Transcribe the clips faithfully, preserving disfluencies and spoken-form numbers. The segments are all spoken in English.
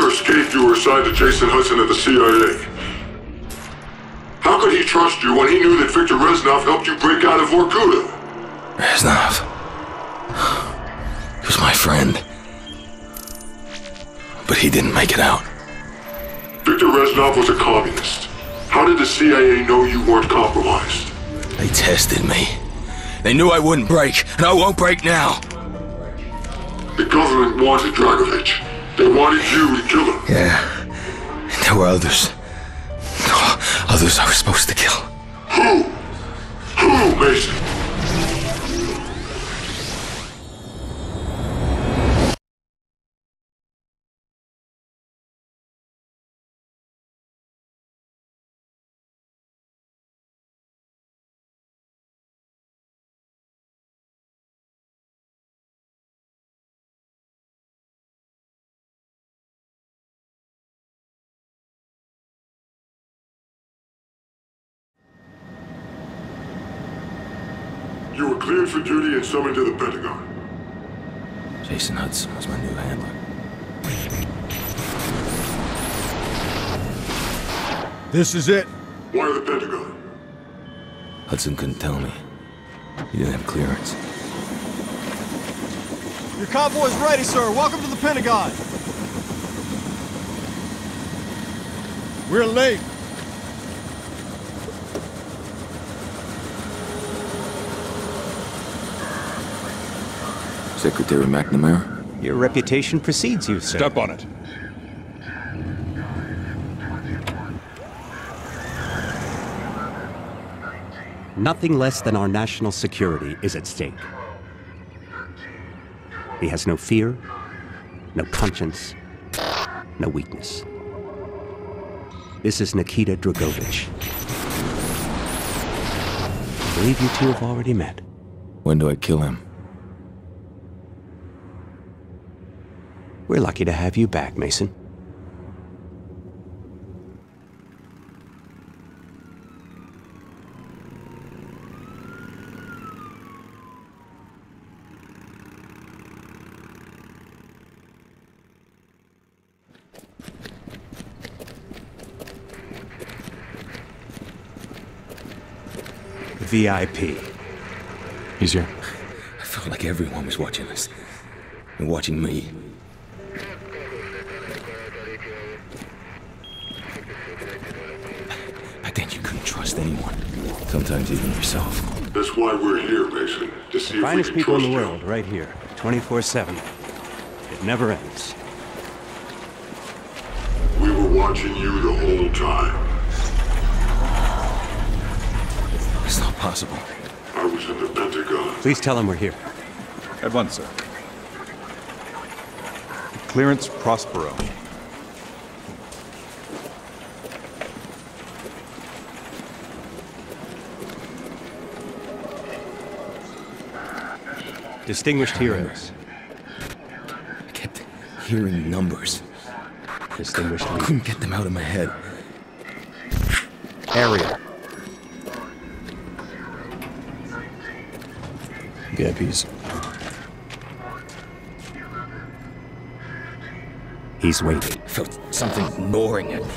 Prosecutor Skathdu were assigned to Jason Hudson at the C I A. How could he trust you when he knew that Victor Reznov helped you break out of Vorkuta? Reznov... he was my friend. But he didn't make it out. Victor Reznov was a communist. How did the C I A know you weren't compromised? They tested me. They knew I wouldn't break, and I won't break now. The government wanted Dragovich. They wanted you to kill him. Yeah. And there were others. Others I was supposed to kill. Who? Who, Mason? You were cleared for duty and summoned to the Pentagon. Jason Hudson was my new handler. This is it. Why the Pentagon? Hudson couldn't tell me. He didn't have clearance. Your convoy's ready, sir. Welcome to the Pentagon. We're late. Secretary McNamara? Your reputation precedes you, sir. Step on it. Nothing less than our national security is at stake. He has no fear, no conscience, no weakness. This is Nikita Dragovich. I believe you two have already met. When do I kill him? We're lucky to have you back, Mason. V I P. He's here. I felt like everyone was watching us. And watching me. Sometimes even yourself. That's why we're here, Mason. To see the if finest we can people trust in the world, you. Right here, twenty-four seven. It never ends. We were watching you the whole time. It's not possible. I was in the Pentagon. Please tell him we're here. At once, sir. Clearance Prospero. Distinguished heroes. I kept hearing numbers. Distinguished I couldn't get them out of my head. Area. V I Ps. He's waiting. I felt something gnawing at me.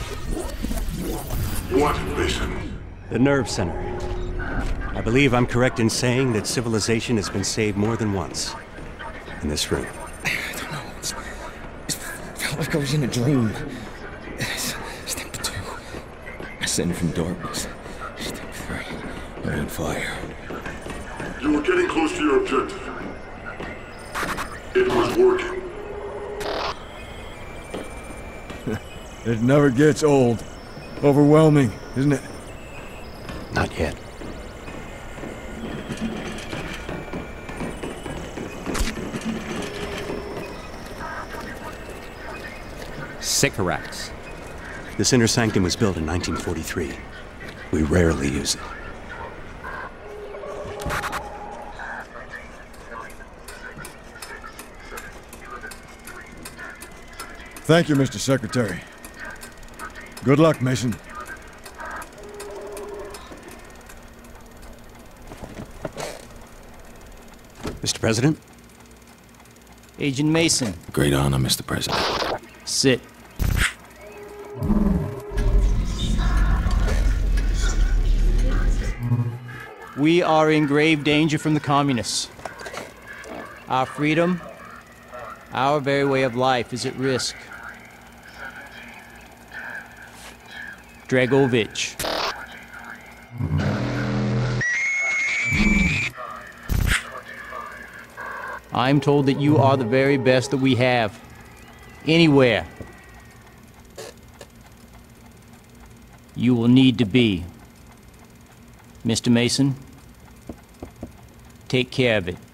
What, Mason? The nerve center. I believe I'm correct in saying that civilization has been saved more than once in this room. I don't know. It's, it's felt like I was in a dream. Step two. Ascend from darkness. Step three. I'm on fire. You were getting close to your objective. It was working. It never gets old. Overwhelming, isn't it? Not yet. Sicorax. This inner sanctum was built in nineteen forty-three. We rarely use it. Thank you, Mister Secretary. Good luck, Mason. Mister President? Agent Mason. Great honor, Mister President. Sit. We are in grave danger from the communists. Our freedom, our very way of life is at risk. Dragovich. I'm told that you are the very best that we have. Anywhere. You will need to be. Mister Mason, take care of it.